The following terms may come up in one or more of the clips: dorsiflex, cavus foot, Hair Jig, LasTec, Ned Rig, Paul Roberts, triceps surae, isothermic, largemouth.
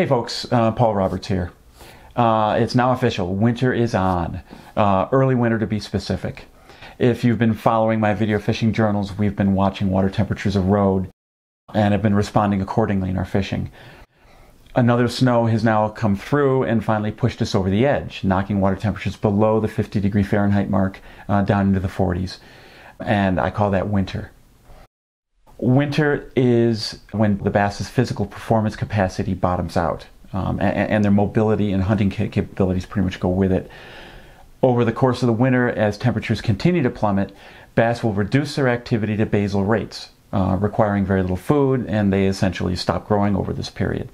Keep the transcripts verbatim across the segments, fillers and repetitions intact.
Hey folks, uh, Paul Roberts here. Uh, it's now official, winter is on. Uh, early winter to be specific. If you've been following my video fishing journals, we've been watching water temperatures erode and have been responding accordingly in our fishing. Another snow has now come through and finally pushed us over the edge, knocking water temperatures below the fifty degree Fahrenheit mark uh, down into the forties. And I call that winter. Winter is when the bass's physical performance capacity bottoms out, um, and, and their mobility and hunting capabilities pretty much go with it. Over the course of the winter, as temperatures continue to plummet, bass will reduce their activity to basal rates, uh, requiring very little food, and they essentially stop growing over this period.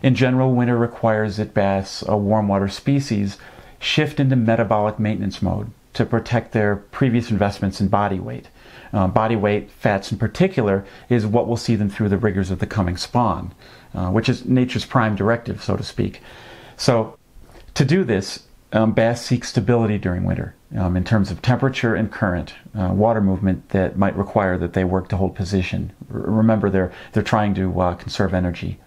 In general, winter requires that bass, a warm water species, shift into metabolic maintenance mode to protect their previous investments in body weight. Uh, body weight, fats in particular, is what will see them through the rigors of the coming spawn, uh, which is nature's prime directive, so to speak. So to do this, um, bass seek stability during winter um, in terms of temperature and current, uh, water movement that might require that they work to hold position. R remember, they're, they're trying to uh, conserve energy.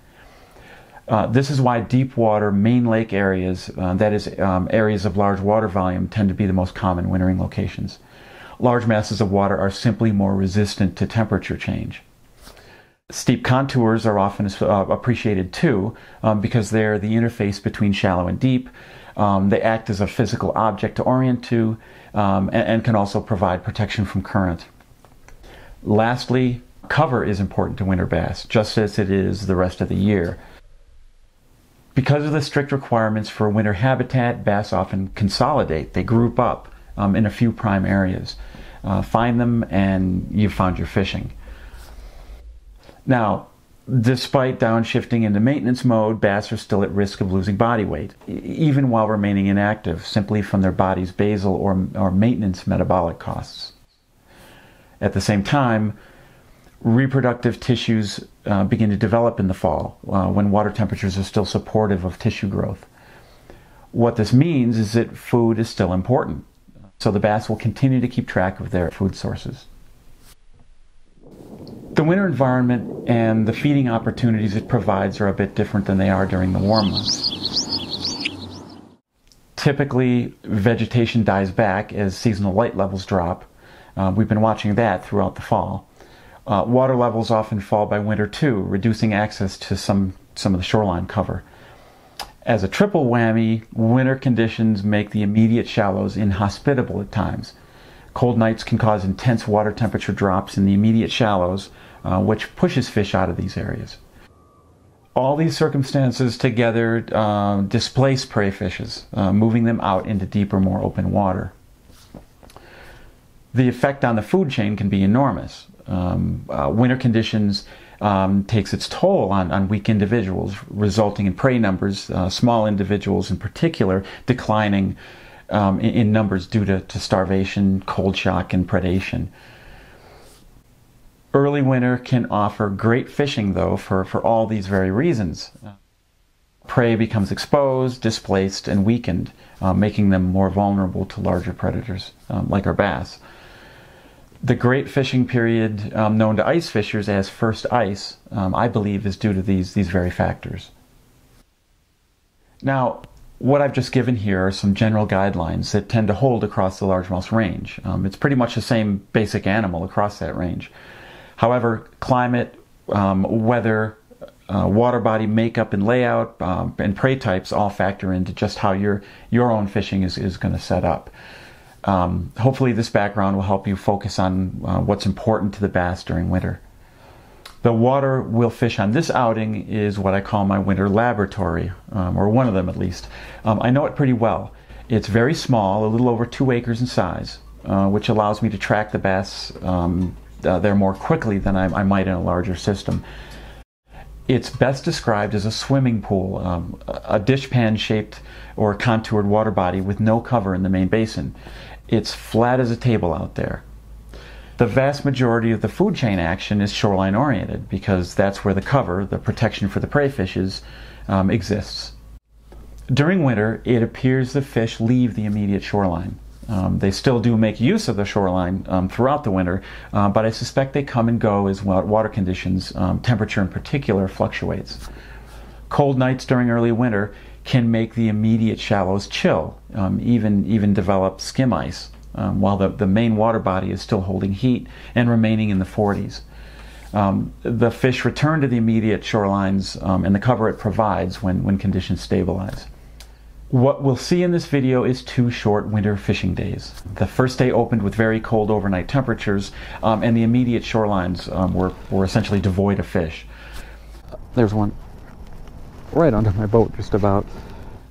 Uh, this is why deep water, main lake areas, uh, that is, um, areas of large water volume, tend to be the most common wintering locations. Large masses of water are simply more resistant to temperature change. Steep contours are often uh, appreciated too, um, because they're the interface between shallow and deep. Um, they act as a physical object to orient to, um, and, and can also provide protection from current. Lastly, cover is important to winter bass, just as it is the rest of the year. Because of the strict requirements for winter habitat, bass often consolidate. They group up um, in a few prime areas. Uh, find them and you've found your fishing. Now, despite downshifting into maintenance mode, bass are still at risk of losing body weight, even while remaining inactive, simply from their body's basal or, or maintenance metabolic costs. At the same time, reproductive tissues uh, begin to develop in the fall uh, when water temperatures are still supportive of tissue growth. What this means is that food is still important, so the bass will continue to keep track of their food sources. The winter environment and the feeding opportunities it provides are a bit different than they are during the warm months. Typically, vegetation dies back as seasonal light levels drop. Uh, we've been watching that throughout the fall. Uh, water levels often fall by winter too, reducing access to some, some of the shoreline cover. As a triple whammy, winter conditions make the immediate shallows inhospitable at times. Cold nights can cause intense water temperature drops in the immediate shallows, uh, which pushes fish out of these areas. All these circumstances together uh, displace prey fishes, uh, moving them out into deeper, more open water. The effect on the food chain can be enormous. Um, uh, winter conditions um, takes its toll on, on weak individuals, resulting in prey numbers, uh, small individuals in particular, declining um, in, in numbers due to, to starvation, cold shock, and predation. Early winter can offer great fishing, though, for, for all these very reasons. Prey becomes exposed, displaced, and weakened, uh, making them more vulnerable to larger predators, um, like our bass. The great fishing period, um, known to ice fishers as first ice, um, I believe is due to these, these very factors. Now, what I've just given here are some general guidelines that tend to hold across the largemouth range. Um, it's pretty much the same basic animal across that range. However, climate, um, weather, uh, water body makeup and layout, um, and prey types all factor into just how your, your own fishing is, is going to set up. Um, hopefully this background will help you focus on uh, what's important to the bass during winter. The water we'll fish on this outing is what I call my winter laboratory, um, or one of them at least. Um, I know it pretty well. It's very small, a little over two acres in size, uh, which allows me to track the bass um, uh, there more quickly than I, I might in a larger system. It's best described as a swimming pool, um, a dishpan-shaped or contoured water body with no cover in the main basin. It's flat as a table out there. The vast majority of the food chain action is shoreline-oriented because that's where the cover, the protection for the prey fishes, um, exists. During winter, it appears the fish leave the immediate shoreline. Um, they still do make use of the shoreline um, throughout the winter, uh, but I suspect they come and go as water conditions, um, temperature in particular, fluctuates. Cold nights during early winter can make the immediate shallows chill, um, even, even develop skim ice, um, while the, the main water body is still holding heat and remaining in the forties. Um, the fish return to the immediate shorelines um, and the cover it provides when, when conditions stabilize. What we'll see in this video is two short winter fishing days. The first day opened with very cold overnight temperatures, um, and the immediate shorelines um, were, were essentially devoid of fish. There's one right under my boat, just about.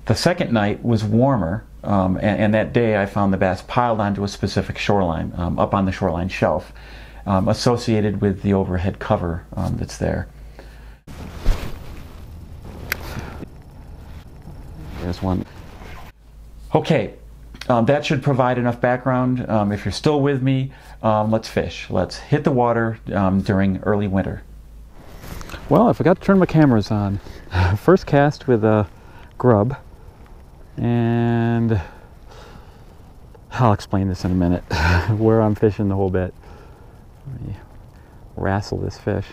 The second night was warmer, um, and, and that day I found the bass piled onto a specific shoreline, um, up on the shoreline shelf, um, associated with the overhead cover um, that's there. There's one. Okay, um, that should provide enough background. Um, if you're still with me, um, let's fish. Let's hit the water um, during early winter. Well, I forgot to turn my cameras on. First cast with a grub, and I'll explain this in a minute, where I'm fishing the whole bit. Let me wrestle this fish.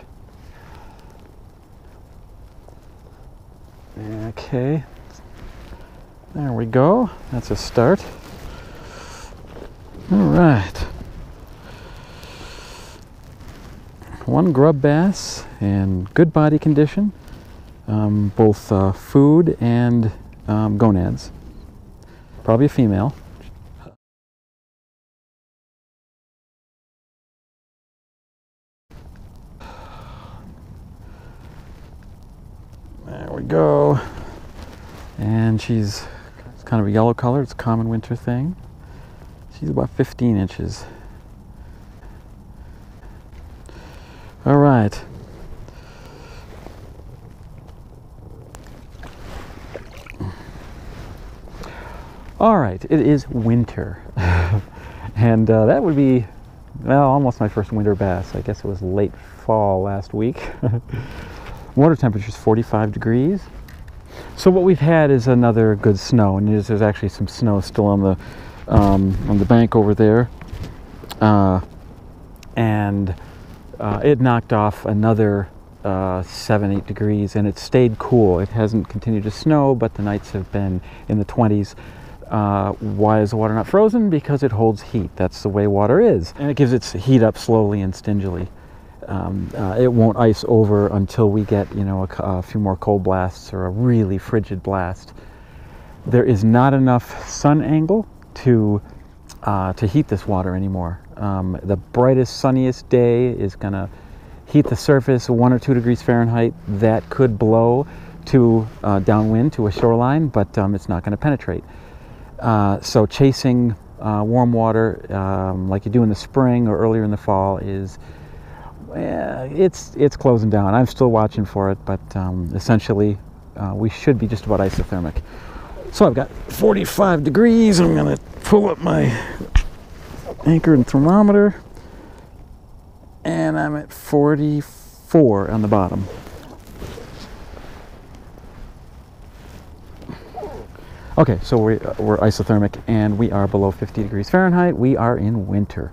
Okay. There we go, that's a start. All right. One grub bass in good body condition, um, both uh, food and um, gonads. Probably a female. There we go. And she's kind of a yellow color, it's a common winter thing. She's about fifteen inches. All right. All right, it is winter. And uh, that would be, well, almost my first winter bass. I guess it was late fall last week. Water temperature is forty-five degrees. So what we've had is another good snow, and there's actually some snow still on the um, on the bank over there, uh, and uh, it knocked off another uh, seven, eight degrees, and it stayed cool. It hasn't continued to snow, but the nights have been in the twenties. Uh, why is the water not frozen? Because it holds heat. That's the way water is, and it gives its heat up slowly and stingily. Um, uh, it won't ice over until we get, you know, a, a few more cold blasts or a really frigid blast. There is not enough sun angle to uh, to heat this water anymore. Um, the brightest, sunniest day is going to heat the surface one or two degrees Fahrenheit. That could blow to uh, downwind to a shoreline, but um, it's not going to penetrate. Uh, so chasing uh, warm water um, like you do in the spring or earlier in the fall is. Yeah, it's it's closing down. I'm still watching for it, but um, essentially uh, we should be just about isothermic. So I've got forty-five degrees. I'm gonna pull up my anchor and thermometer, and I'm at forty-four on the bottom. Okay, so we, uh, we're isothermic, and we are below fifty degrees Fahrenheit. We are in winter.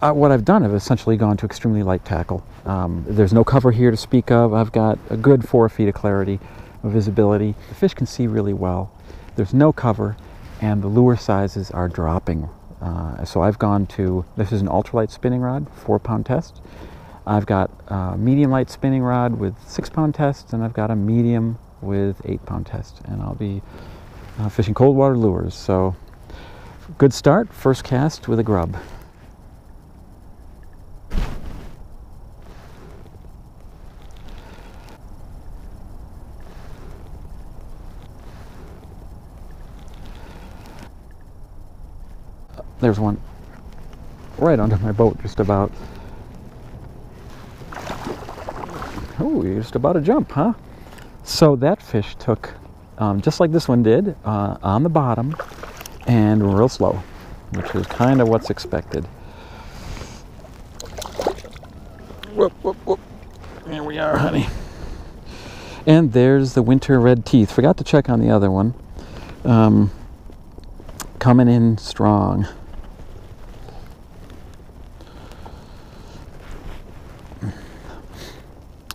Uh, what I've done, I've essentially gone to extremely light tackle. Um, there's no cover here to speak of. I've got a good four feet of clarity, of visibility. The fish can see really well. There's no cover, and the lure sizes are dropping. Uh, so I've gone to, this is an ultralight spinning rod, four pound test. I've got a medium light spinning rod with six pound test, and I've got a medium with eight pound test. And I'll be uh, fishing cold water lures. So good start, first cast with a grub. There's one right under my boat, just about. Oh, you're just about to jump, huh? So that fish took, um, just like this one did, uh, on the bottom and real slow, which is kind of what's expected. Whoop, whoop, whoop. There we are, honey. And there's the winter red teeth. Forgot to check on the other one. Um, coming in strong.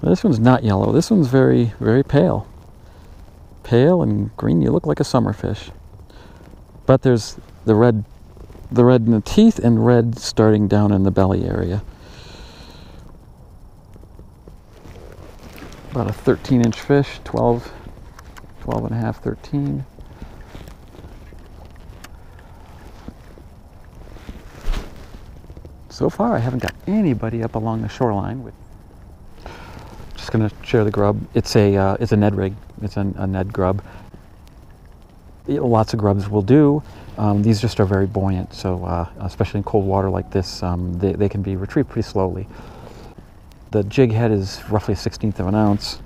Now this one's not yellow. This one's very, very pale. Pale and green. You look like a summer fish. But there's the red, the red in the teeth and red starting down in the belly area. About a thirteen inch fish, twelve, twelve and a half, thirteen. So far I haven't got anybody up along the shoreline. With just gonna share the grub. It's a uh, it's a Ned rig. It's a, a Ned grub. It, lots of grubs will do. Um, these just are very buoyant, so uh, especially in cold water like this, um, they, they can be retrieved pretty slowly. The jig head is roughly a sixteenth of an ounce,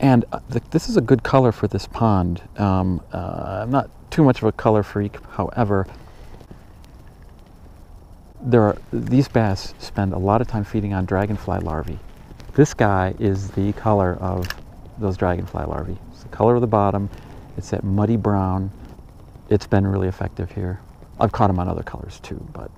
and the, this is a good color for this pond. Um, uh, I'm not too much of a color freak, however. There are, these bass spend a lot of time feeding on dragonfly larvae. This guy is the color of those dragonfly larvae. It's the color of the bottom. It's that muddy brown. It's been really effective here. I've caught them on other colors too, but.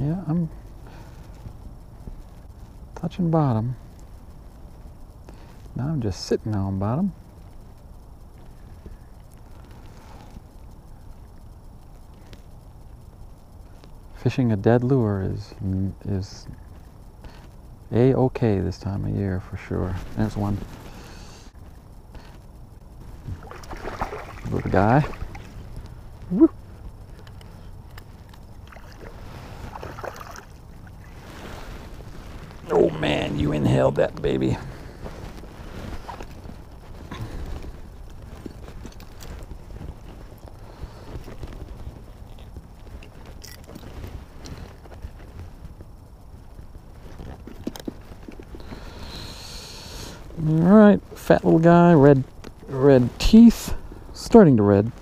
Yeah, I'm touching bottom. Now I'm just sitting on bottom. Fishing a dead lure is is a-okay this time of year for sure. There's one little guy. Woo. Oh man, you inhaled that baby. All right, fat little guy, red, red teeth, starting to red,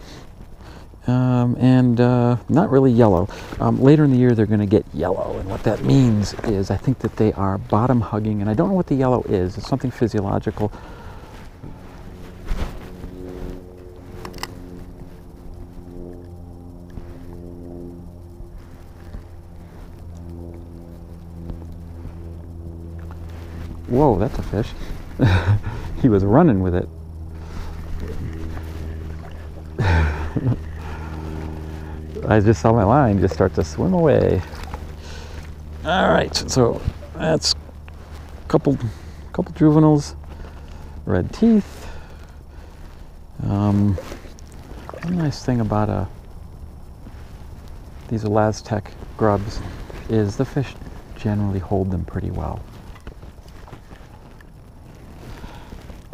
um, and uh, not really yellow. Um, later in the year, they're going to get yellow, and what that means is I think that they are bottom hugging, and I don't know what the yellow is. It's something physiological. Whoa, that's a fish. He was running with it. I just saw my line just start to swim away. All right, so that's a couple, couple juveniles, red teeth. Um, one nice thing about a, these LasTec grubs is the fish generally hold them pretty well.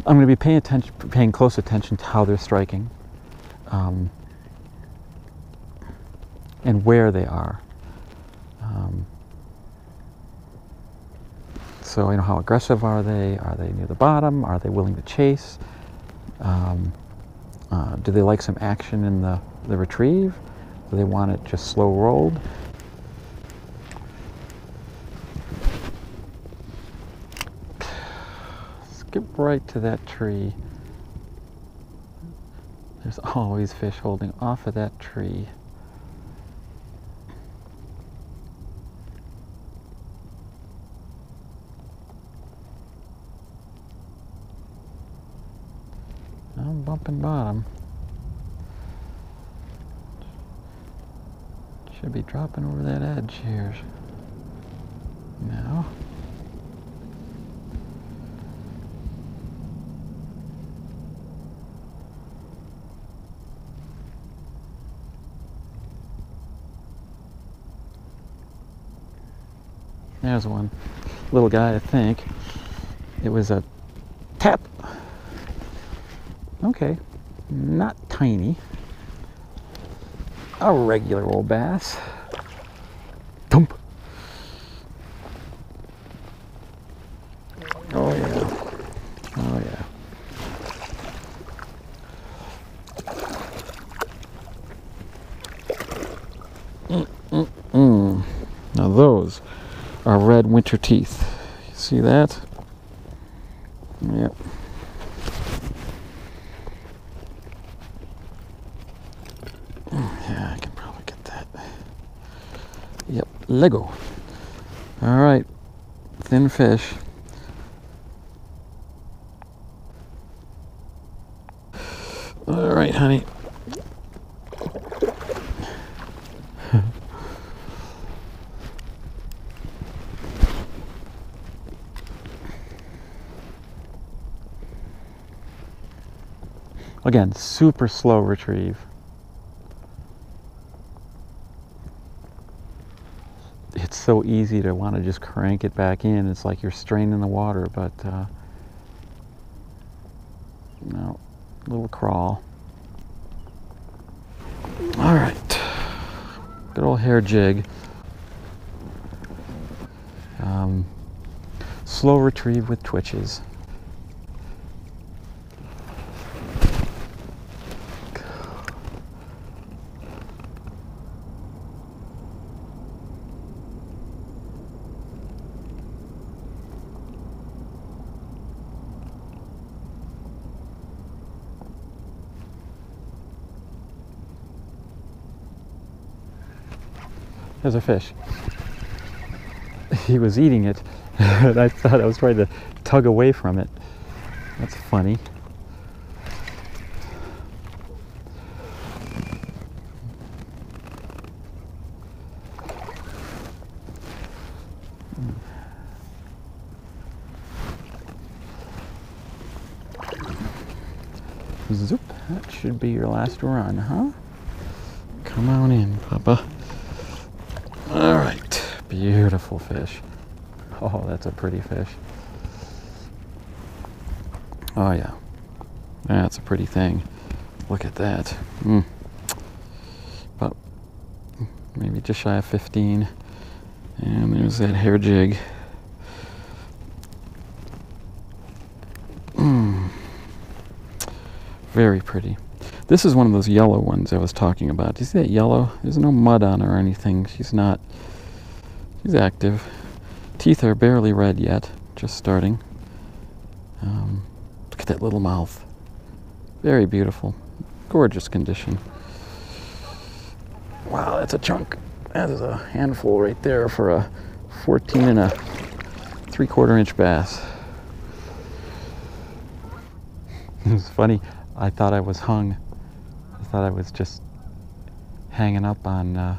I'm going to be paying attention, paying close attention to how they're striking. Um, and where they are. Um, so, you know, how aggressive are they? Are they near the bottom? Are they willing to chase? Um, uh, do they like some action in the, the retrieve? Do they want it just slow rolled? Skip right to that tree. There's always fish holding off of that tree. I'm bumping bottom. Should be dropping over that edge here now. There's one little guy, I think. It was a tap. Okay, not tiny. A regular old bass. Thump. Oh yeah. Oh yeah. red winter teeth. You see that? Yep. Yeah, I can probably get that. Yep, Lego. All right, thin fish. All right, honey. Again, super slow retrieve. It's so easy to want to just crank it back in. It's like you're straining the water, but uh, no, little crawl. All right, good old hair jig. Um, slow retrieve with twitches. There's a fish. He was eating it, and I thought I was trying to tug away from it. That's funny. Zoop, that should be your last run, huh? Come on in, Papa. All right, beautiful fish. Oh, that's a pretty fish. Oh yeah, that's a pretty thing. Look at that. Mm. About maybe just shy of fifteen. And there's that hair jig. Mm. Very pretty. This is one of those yellow ones I was talking about. Do you see that yellow? There's no mud on her or anything. She's not, she's active. Teeth are barely red yet, just starting. Um, look at that little mouth. Very beautiful. Gorgeous condition. Wow, that's a chunk. That is a handful right there for a fourteen and a three quarter inch bass. It was funny. I thought I was hung. Thought I was just hanging up on uh,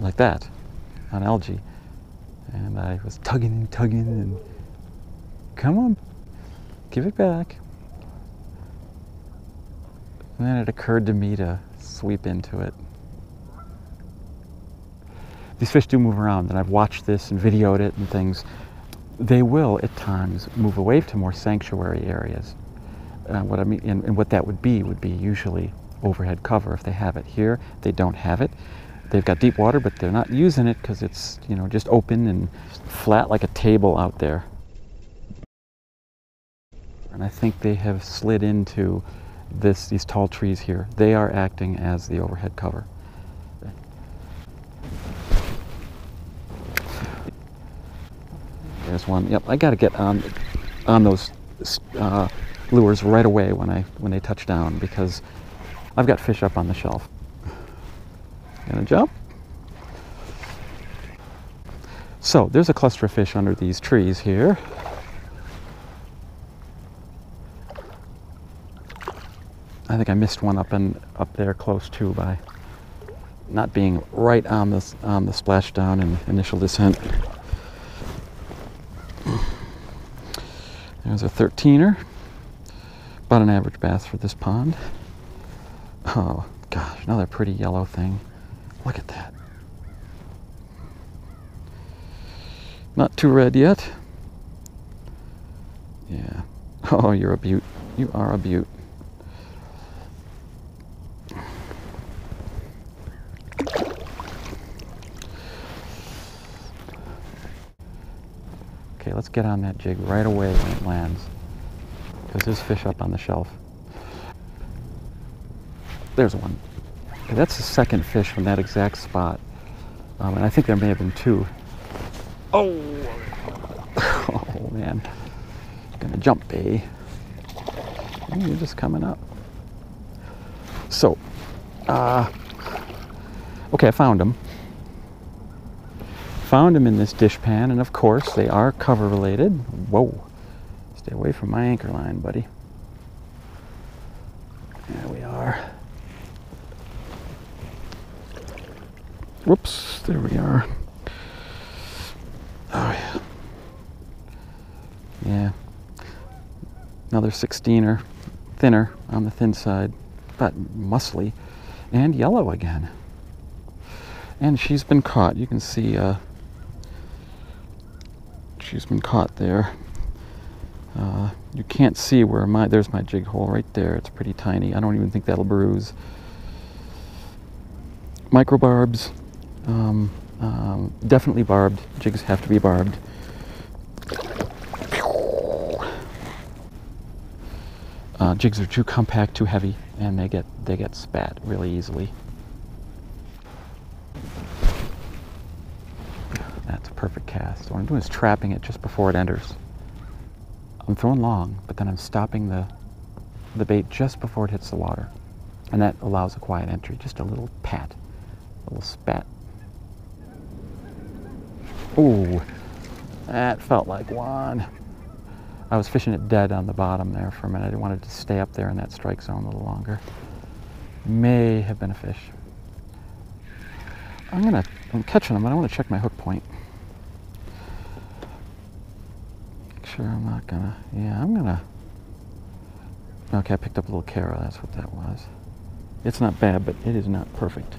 like that on algae, and I was tugging, tugging, and come on, give it back. And then it occurred to me to sweep into it. These fish do move around, and I've watched this and videoed it and things. They will at times move away to more sanctuary areas. Uh, what I mean, and, and what that would be would be usually overhead cover if they have it. Here, they don't have it. They've got deep water, but they're not using it because it's, you know, just open and flat like a table out there. And I think they have slid into this, these tall trees here. They are acting as the overhead cover. There's one. Yep, I got to get on on those. Uh, lures right away when I when they touch down, because I've got fish up on the shelf. Gonna jump. So there's a cluster of fish under these trees here. I think I missed one up and up there close to by not being right on this on the splashdown and initial descent. There's a thirteener. About an average bass for this pond. Oh gosh, another pretty yellow thing. Look at that. Not too red yet. Yeah. Oh, you're a beaut. You are a beaut. Okay, let's get on that jig right away when it lands. There's fish up on the shelf. There's one. Okay, that's the second fish from that exact spot. Um, and I think there may have been two. Oh! Oh, man. Gonna jump, eh? Ooh, you're just coming up. So, uh, okay, I found them. Found them in this dish pan, and of course, they are cover related. Whoa. Stay away from my anchor line, buddy. There we are. Whoops, there we are. Oh, yeah. Yeah. Another sixteener, thinner on the thin side, but muscly and yellow again. And she's been caught. You can see uh, she's been caught there. Uh, you can't see where my, there's my jig hole right there. It's pretty tiny. I don't even think that'll bruise. Microbarbs, um, um, definitely barbed. Jigs have to be barbed. Uh, jigs are too compact, too heavy, and they get they get spat really easily. That's a perfect cast. What I'm doing is trapping it just before it enters. I'm throwing long, but then I'm stopping the the bait just before it hits the water, and that allows a quiet entry. Just a little pat, a little spat. Ooh, that felt like one. I was fishing it dead on the bottom there for a minute. I wanted to stay up there in that strike zone a little longer. May have been a fish. I'm gonna, I'm catching them, but I want to check my hook point. Make sure I'm not gonna, yeah, I'm gonna. Okay, I picked up a little Cara, that's what that was. It's not bad, but it is not perfect.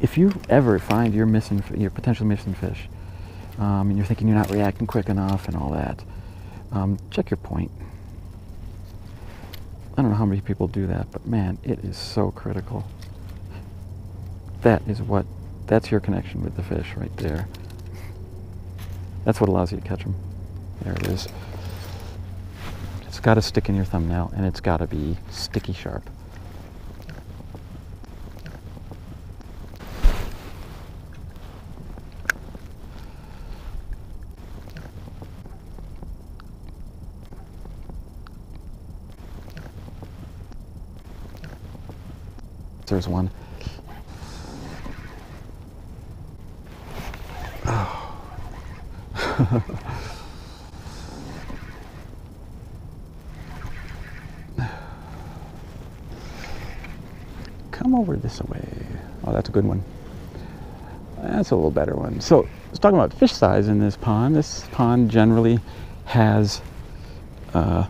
If you ever find you're missing, you're potentially missing fish, Um, and you're thinking you're not reacting quick enough and all that, um, check your point. I don't know how many people do that, but man, it is so critical. That is what, that's your connection with the fish right there. That's what allows you to catch them. There it is. It's got to stick in your thumbnail, and it's got to be sticky sharp. There's one. Oh. Come over this way. Oh, that's a good one. That's a little better one. So, I was talking about fish size in this pond. This pond generally has uh,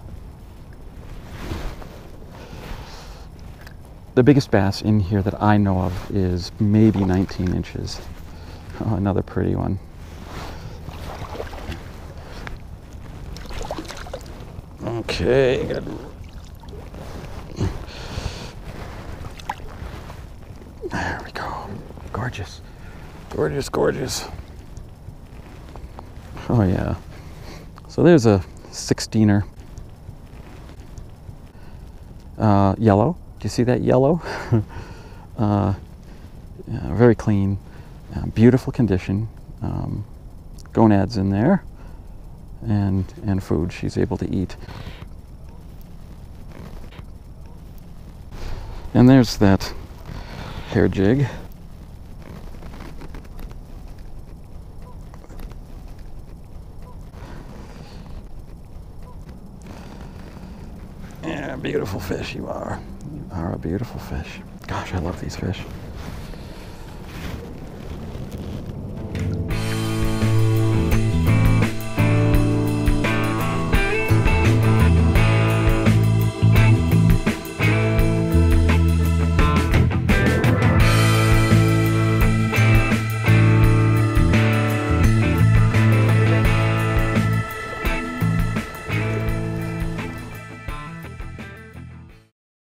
the biggest bass in here that I know of is maybe nineteen inches. Oh, another pretty one. Okay, good. There we go. Gorgeous. Gorgeous, gorgeous. Oh, yeah. So there's a sixteener. Uh, yellow. Do you see that yellow? uh, uh, very clean, uh, beautiful condition. Um, gonads in there, and and food she's able to eat. And there's that hair jig. Yeah, beautiful fish you are. Are a beautiful fish. Gosh, I love these fish.